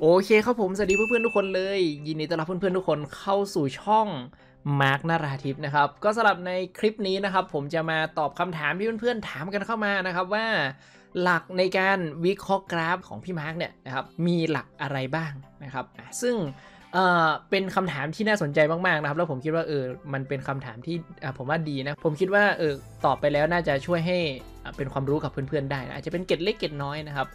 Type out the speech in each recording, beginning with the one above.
โอเคครับผมสวัสดีเพื่อนๆทุกคนเลยยินดีต้อนรับเพื่อนๆทุกคนเข้าสู่ช่อง Mark Narathip นะครับก็สำหรับในคลิปนี้นะครับผมจะมาตอบคำถามที่เพื่อนๆถามกันเข้ามานะครับว่าหลักในการวิเคราะห์กราฟของพี่มาร์กเนี่ยนะครับมีหลักอะไรบ้างนะครับซึ่งเป็นคำถามที่น่าสนใจมากๆนะครับแล้วผมคิดว่ามันเป็นคำถามที่ผมว่าดีนะผมคิดว่าตอบไปแล้วน่าจะช่วยให้เป็นความรู้กับเพื่อนๆได้นะอาจจะเป็นเกร็ดเล็กเกร็ดน้อยนะครั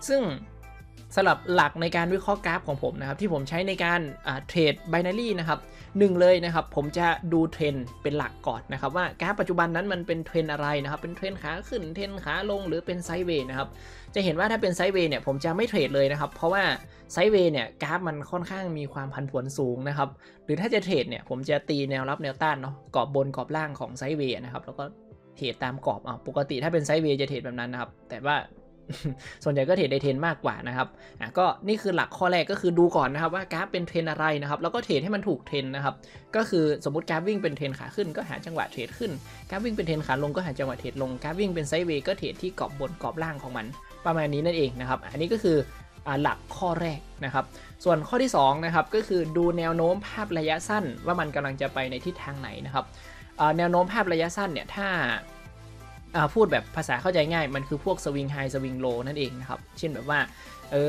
บซึ่งสำหรับหลักในการวิเคราะห์กราฟของผมนะครับที่ผมใช้ในการเทรดไบนารี่นะครับ1เลยนะครับผมจะดูเทรนเป็นหลักก่อนนะครับว่ากราฟปัจจุบันนั้นมันเป็นเทรนอะไรนะครับเป็นเทรนขาขึ้นเทรนขาลงหรือเป็นไซด์เวย์นะครับจะเห็นว่าถ้าเป็นไซด์เวย์เนี่ยผมจะไม่เทรดเลยนะครับเพราะว่าไซด์เวย์เนี่ยกราฟมันค่อนข้างมีความผันผวนสูงนะครับหรือถ้าจะเทรดเนี่ยผมจะตีแนวรับแนวต้านเนาะกรอบบนกรอบล่างของไซด์เวย์นะครับแล้วก็เทรดตามกรอบเอาปกติถ้าเป็นไซด์เวย์จะเทรดแบบนั้นนะครับแต่ว่าส่วนใหญ่ก็เทรดในเทรนมากกว่านะครับก็นี่คือหลักข้อแรกก็คือดูก่อนนะครับว่ากราฟเป็นเทรนอะไรนะครับแล้วก็เทรดให้มันถูกเทรนนะครับก็คือสมมติกราฟวิ่งเป็นเทรนขาขึ้นก็หาจังหวะเทรดขึ้นกราฟวิ่งเป็นเทรนขาลงก็หาจังหวะเทรดลงกราฟวิ่งเป็นไซด์เวย์ก็เทรดที่กรอบบนกรอบล่างของมันประมาณนี้นั่นเองนะครับอันนี้ก็คือหลักข้อแรกนะครับส่วนข้อที่2นะครับก็คือดูแนวโน้มภาพระยะสั้นว่ามันกำลังจะไปในทิศทางไหนนะครับแนวโน้มภาพระยะสั้นเนี่ยถ้าพูดแบบภาษาเข้าใจง่ายมันคือพวกสวิงไฮสวิงโลนั่นเองนะครับเช่นแบบว่า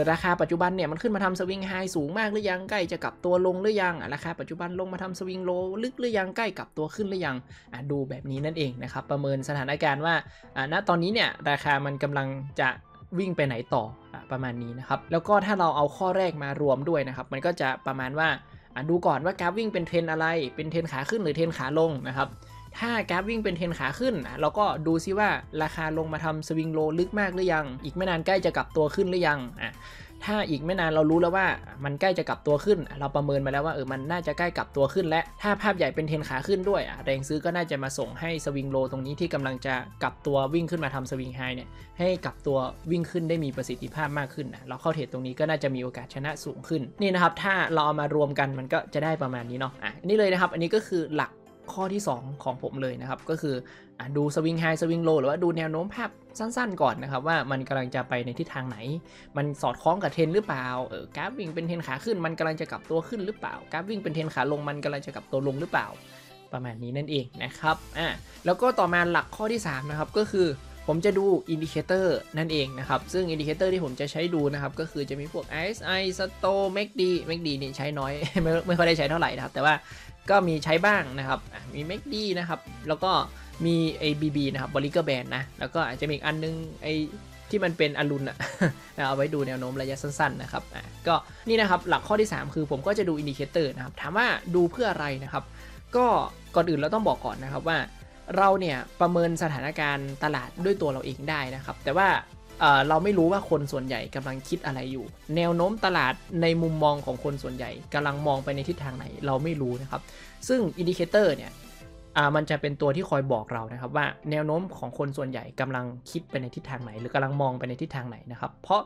ราคาปัจจุบันเนี่ยมันขึ้นมาทำสวิงไฮสูงมากหรือยังใกล้จะกลับตัวลงหรือยังราคาปัจจุบันลงมาทำสวิงโลลึกหรือยังใกล้กลับตัวขึ้นหรือยังดูแบบนี้นั่นเองนะครับประเมินสถานการณ์ว่าณตอนนี้เนี่ยราคามันกำลังจะวิ่งไปไหนต่อประมาณนี้นะครับแล้วก็ถ้าเราเอาข้อแรกมารวมด้วยนะครับมันก็จะประมาณว่าดูก่อนว่ากราฟวิ่งเป็นเทรนอะไรเป็นเทรนขาขึ้นหรือเทรนขาลงนะครับถ้ากราฟวิ่งเป็นเทรนขาขึ้นเราก็ดูซิว่าราคาลงมาทำสวิงโลลึกมากหรือยังอีกไม่นานใกล้จะกลับตัวขึ้นหรือยังถ้าอีกไม่นานเรารู้แล้วว่ามันใกล้จะกลับตัวขึ้นเราประเมินมาแล้วว่ามันน่าจะใกล้กลับตัวขึ้นและถ้าภาพใหญ่เป็นเทรนขาขึ้นด้วยแรงซื้อก็น่าจะมาส่งให้สวิงโลตรงนี้ที่กำลังจะกลับตัววิ่งขึ้นมาทำสวิงไฮเนี่ยให้กลับตัววิ่งขึ้นได้มีประสิทธิภาพมากขึ้นเราเข้าเทรดตรงนี้ก็น่าจะมีโอกาสชนะสูงขึ้นนี่นะครับถ้าเราเอามารวมกันมันก็จะได้ประมาณนี้เนาะนี่เลยนะครับอันนี้ก็คือหลักข้อที่2ของผมเลยนะครับก็คือดูสวิงไฮสวิงโลหรือว่าดูแนวโน้มภาพสั้นๆก่อนนะครับว่ามันกำลังจะไปในทิศทางไหนมันสอดคล้องกับเทรนหรือเปล่ากราฟวิ่งเป็นเทรนขาขึ้นมันกำลังจะกลับตัวขึ้นหรือเปล่ากราฟวิ่งเป็นเทรนขาลงมันกำลังจะกลับตัวลงหรือเปล่าประมาณนี้นั่นเองนะครับแล้วก็ต่อมาหลักข้อที่3นะครับก็คือผมจะดูอินดิเคเตอร์นั่นเองนะครับซึ่งอินดิเคเตอร์ที่ผมจะใช้ดูนะครับก็คือจะมีพวก RSI สโตแม็กดีนี่ใช้น้อยไม่ค่อยได้ใช้เท่าไหร่นะครับแต่ว่าก็มีใช้บ้างนะครับมีแม็กดีนะครับแล้วก็มีไอบีบีนะครับบอลลิเกอร์แบนนะแล้วก็อาจจะมีอีกอันนึงไอที่มันเป็นอรุณนะเอาไว้ดูแนวโน้มระยะสั้นๆนะครับก็นี่นะครับหลักข้อที่3คือผมก็จะดูอินดิเคเตอร์นะครับถามว่าดูเพื่ออะไรนะครับก็ก่อนอื่นเราต้องบอกก่อนนะครับว่าเราเนี่ยประเมินสถานการณ์ตลาดด้วยตัวเราเองได้นะครับแต่ว่าเราไม่รู้ว่าคนส่วนใหญ่กำลังคิดอะไรอยู่แนวโน้มตลาดในมุมมองของคนส่วนใหญ่กำลังมองไปในทิศทางไหนเราไม่รู้นะครับซึ่งอินดิเคเตอร์เนี่ยมันจะเป็นตัวที่คอยบอกเรานะครับว่าแนวโน้มของคนส่วนใหญ่กำลังคิดไปในทิศทางไหนหรือกำลังมองไปในทิศทางไหนนะครับเพราะ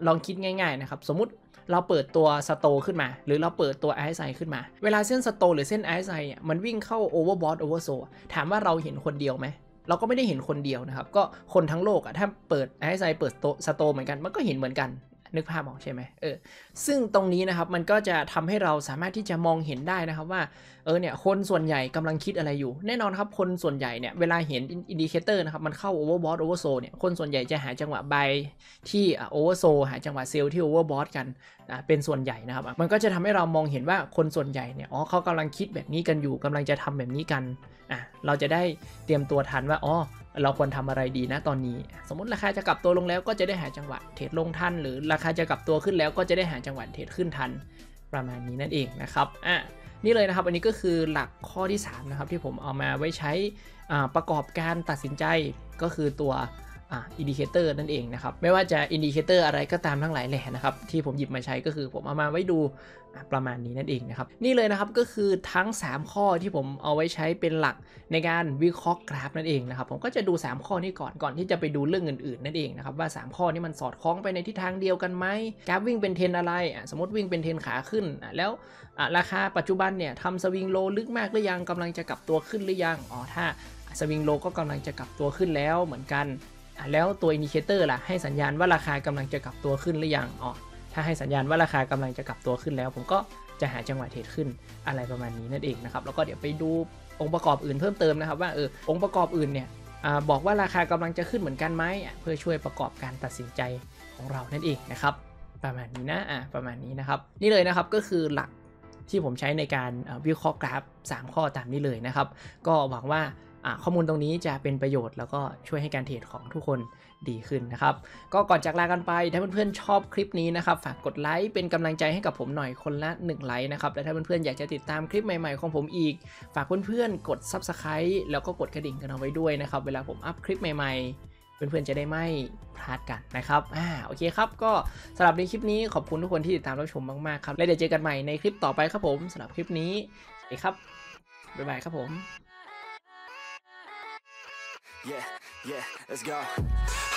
ลองคิดง่ายๆนะครับสมมุติเราเปิดตัวสโตขึ้นมาหรือเราเปิดตัว RSI ขึ้นมาเวลาเส้นสโตหรือเส้น RSI เนี่ยมันวิ่งเข้า overbought oversold ถามว่าเราเห็นคนเดียวไหมเราก็ไม่ได้เห็นคนเดียวนะครับก็คนทั้งโลกถ้าเปิด RSI เปิดสโตเหมือนกันมันก็เห็นเหมือนกันนึกภาพออกใช่ไหมซึ่งตรงนี้นะครับมันก็จะทำให้เราสามารถที่จะมองเห็นได้นะครับว่าเนี่ยคนส่วนใหญ่กำลังคิดอะไรอยู่แน่นอนครับคนส่วนใหญ่เนี่ยเวลาเห็นอินดิเคเตอร์นะครับมันเข้า overbought oversold เนี่ยคนส่วนใหญ่จะหาจังหวะ buy ที่ oversold หาจังหวะ sell ที่ overbought กันเป็นส่วนใหญ่นะครับมันก็จะทำให้เรามองเห็นว่าคนส่วนใหญ่เนี่ยเขากำลังคิดแบบนี้กันอยู่กำลังจะทำแบบนี้กันเราจะได้เตรียมตัวทันว่าเราควรทำอะไรดีนะตอนนี้สมมติราคาจะกลับตัวลงแล้วก็จะได้หาจังหวะเทรดลงทันหรือราคาจะกลับตัวขึ้นแล้วก็จะได้หาจังหวะเทรดขึ้นทันประมาณนี้นั่นเองนะครับนี่เลยนะครับอันนี้ก็คือหลักข้อที่3นะครับที่ผมเอามาไว้ใช้ประกอบการตัดสินใจก็คือตัวอินดิเคเตอร์นั่นเองนะครับไม่ว่าจะอินดิเคเตอร์อะไรก็ตามทั้งหลายแหล่นะครับที่ผมหยิบมาใช้ก็คือผมเอามาไว้ดูประมาณนี้นั่นเองนะครับนี่เลยนะครับก็คือทั้ง3ข้อที่ผมเอาไว้ใช้เป็นหลักในการวิเคราะห์กราฟนั่นเองนะครับผมก็จะดู3ข้อนี้ก่อนที่จะไปดูเรื่องอื่นๆนั่นเองนะครับว่า3ข้อนี้มันสอดคล้องไปในทิศทางเดียวกันไหมกราฟวิ่งเป็นเทรนอะไรสมมติวิ่งเป็นเทรนขาขึ้นแล้วราคาปัจจุบันเนี่ยทำสวิงโลลึกมากหรือยังกำลังจะกลับตัวขึ้นหรือยังถ้าสวิงโลก็กำลังจะกลับตัวขึ้นแล้วเหมือนกันแล้วตัวอินดิเคเตอร์ล่ะให้สัญญาณว่าราคากำลังจะกลับตัวขึ้นหรือยัง ถ้าให้สัญญาณว่าราคากำลังจะกลับตัวขึ้นแล้วผมก็จะหาจังหวะเทรดขึ้นอะไรประมาณนี้นั่นเองนะครับแล้วก็เดี๋ยวไปดูองค์ประกอบอื่นเพิ่มเติมนะครับว่าองค์ประกอบอื่นเนี่ยบอกว่าราคากำลังจะขึ้นเหมือนกันไหมเพื่อช่วยประกอบการตัดสินใจของเรานั่นเองนะครับประมาณนี้นะประมาณนี้นะครับนี่เลยนะครับก็คือหลักที่ผมใช้ในการวิเคราะห์กราฟ3ข้อตามนี้เลยนะครับก็หวังว่าข้อมูลตรงนี้จะเป็นประโยชน์แล้วก็ช่วยให้การเทรดของทุกคนดีขึ้นนะครับก็ก่อนจากลากันไปถ้าเพื่อนๆชอบคลิปนี้นะครับฝากกดไลค์เป็นกำลังใจให้กับผมหน่อยคนละ1ไลค์นะครับและถ้าเพื่อนๆอยากจะติดตามคลิปใหม่ๆของผมอีกฝากเพื่อนๆกด Subscribe แล้วก็กดกระดิ่งกันเอาไว้ด้วยนะครับเวลาผมอัพคลิปใหม่ๆเพื่อนๆจะได้ไม่พลาดกันนะครับโอเคครับก็สำหรับในคลิปนี้ขอบคุณทุกคนที่ติดตามรับชมมากๆครับและเดี๋ยวเจอกันใหม่ในคลิปต่อไปครับผมสำหรับคลิปนี้สวัสดีครับบ๊ายบายครับผมYeah, let's go.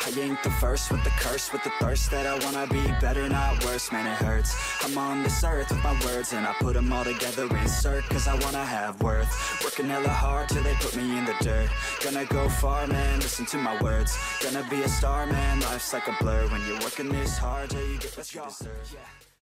I ain't the first with the curse, with the thirst that I wanna be better, not worse, man it hurts. I'm on this earth with my words and I put them all together, insert, cause I wanna have worth. Working hella hard till they put me in the dirt. Gonna go far, man, listen to my words. Gonna be a star, man, life's like a blur. When you're working this hard till you get what you deserve.